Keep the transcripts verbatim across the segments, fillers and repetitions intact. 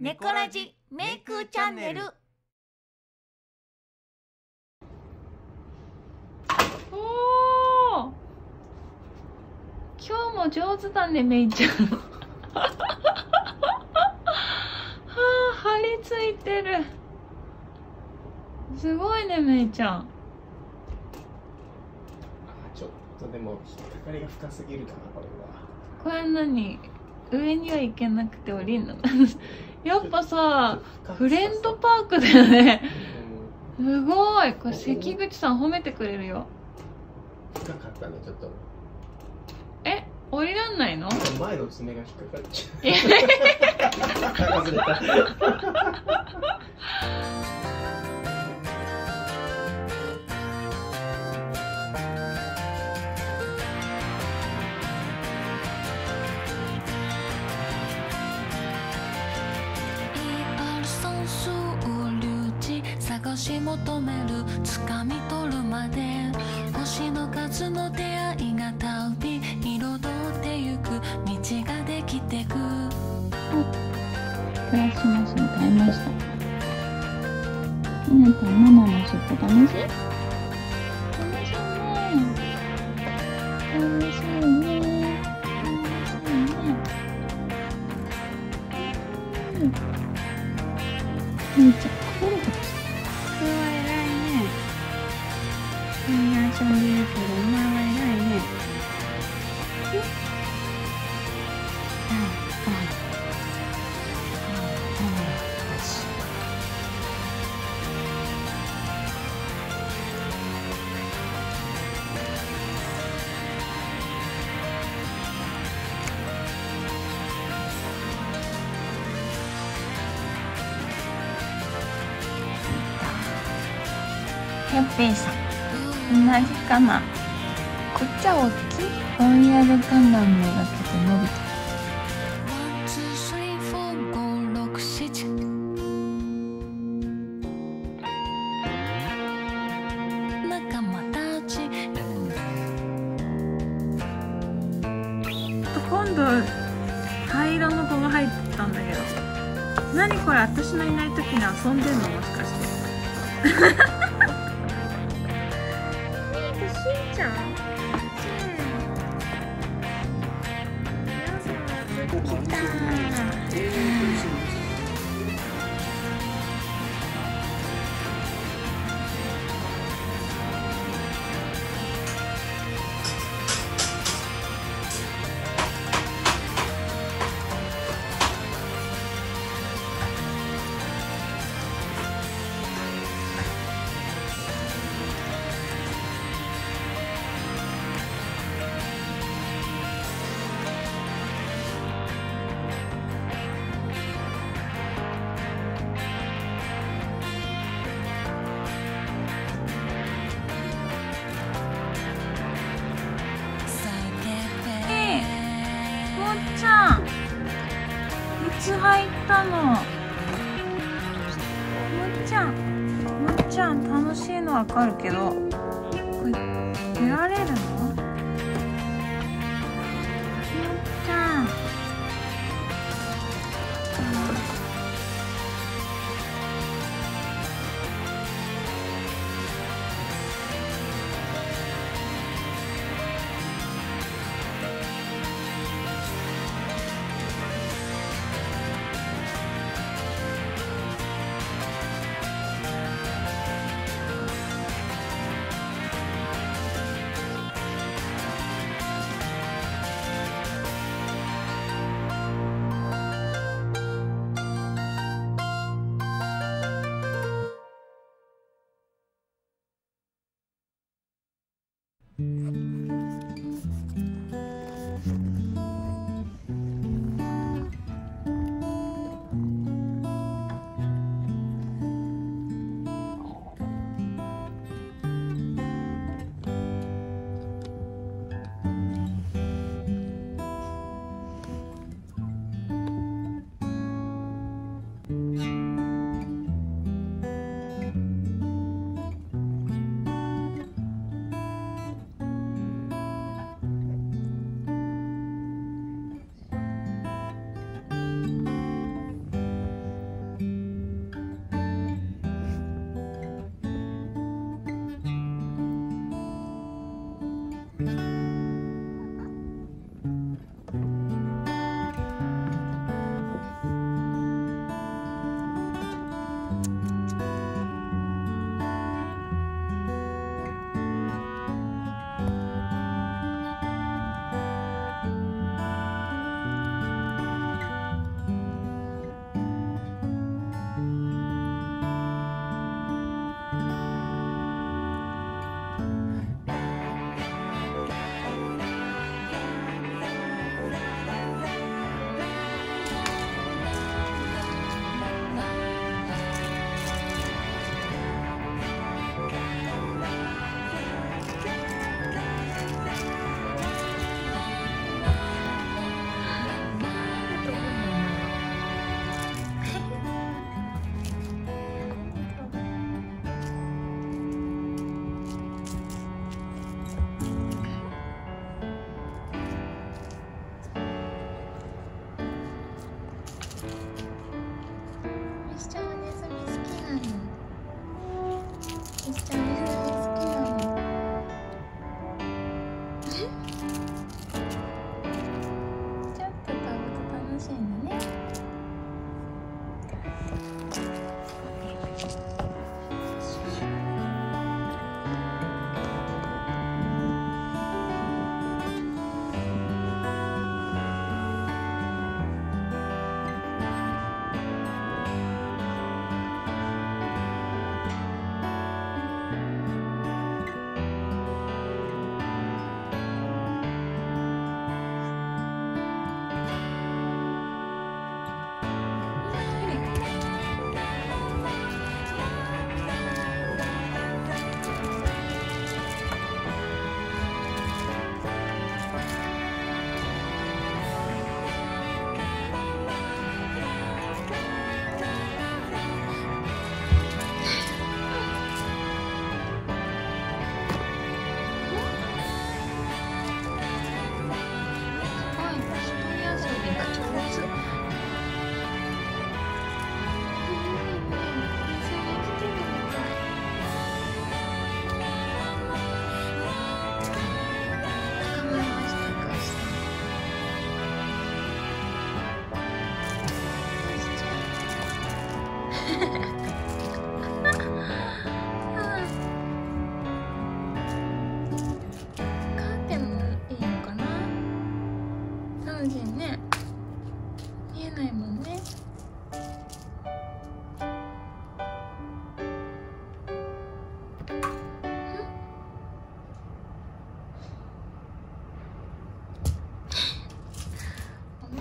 ネコラジメイクーンチャンネル。おお、今日も上手だね、メイちゃん。はあ、張り付いてる。すごいね、メイちゃん。ちょっとでも引っかかりが深すぎるかな、これは。これ何、上には行けなくて降りんの？やっぱさ、フレンドパークだよね。すごい。これ関口さん褒めてくれるよ。深かったね、ちょっと。え、降りらんないの？前の爪が引っかかっちゃう。探し求める、掴み取るまで星の数の出会いが旅彩ってゆく、道ができてく。クラスマスに買いました。ひなたママの尻尾楽しい楽しいね楽しいね楽しいね。うん、みーちゃんみんな遊んでるけど、お前は偉いね。え？うん。うん。うん。やっぺーさん。同じかな。こっちは大きいロイヤルガンダムが結構伸びた。今度灰色の子が入ってきたんだけど、何これ、私のいない時に遊んでんの、もしかして。しん来たー。入ったの。むっちゃん、むっちゃん楽しいのわかるけど、これ出られるの？むっちゃん。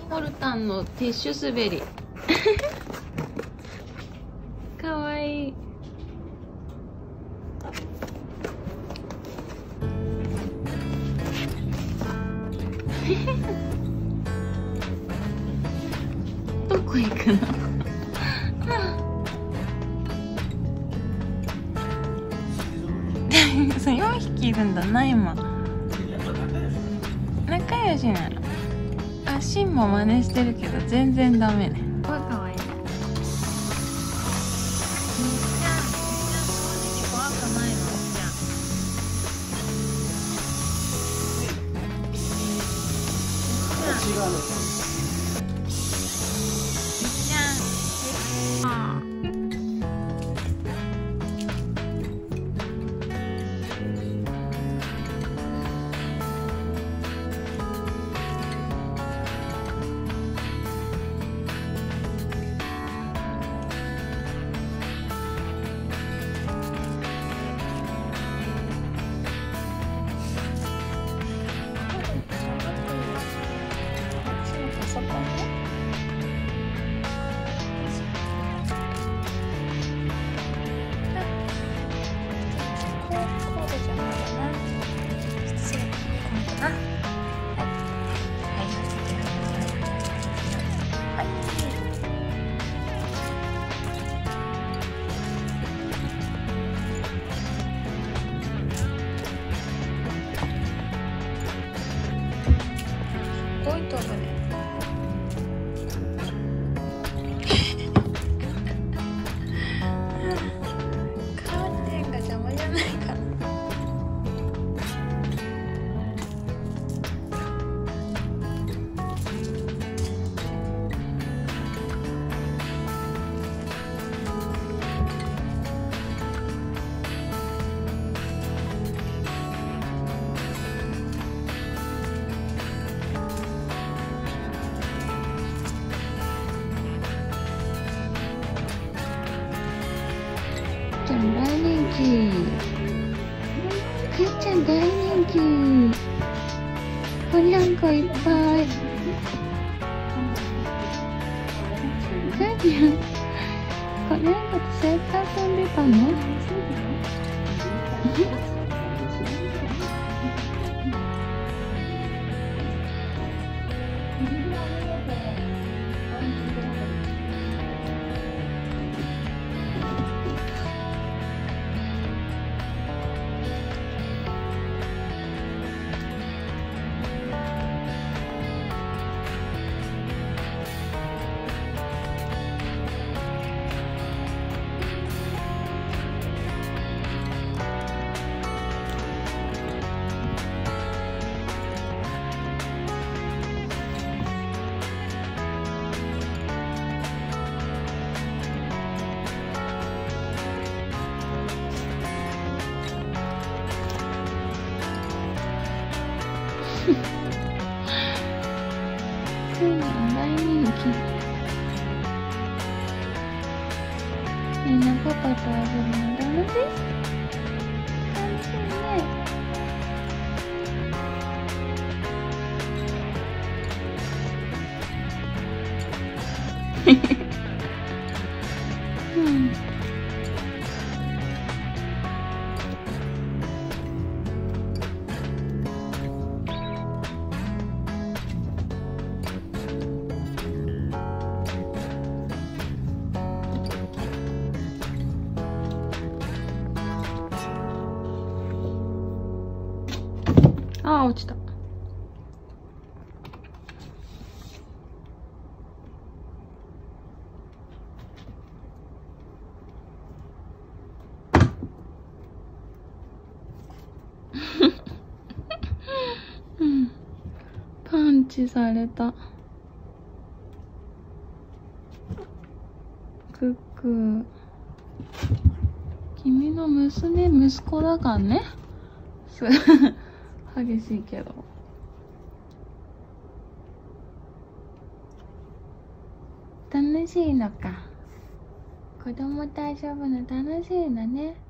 コルタンのティッシュ滑りかわいい。どこ行くのよんひきいるんだな今。仲良しなの。シンも真似してるけど全然ダメね。すごい可愛い。みんなみんな正直怖くないのじゃん。きる。みんなパパと遊ぶのダメです。楽しいね。うん。ああ、落ちた。されたクック、君の娘息子だからね激しいけど、楽しいのか。子供と遊ぶの楽しいのね。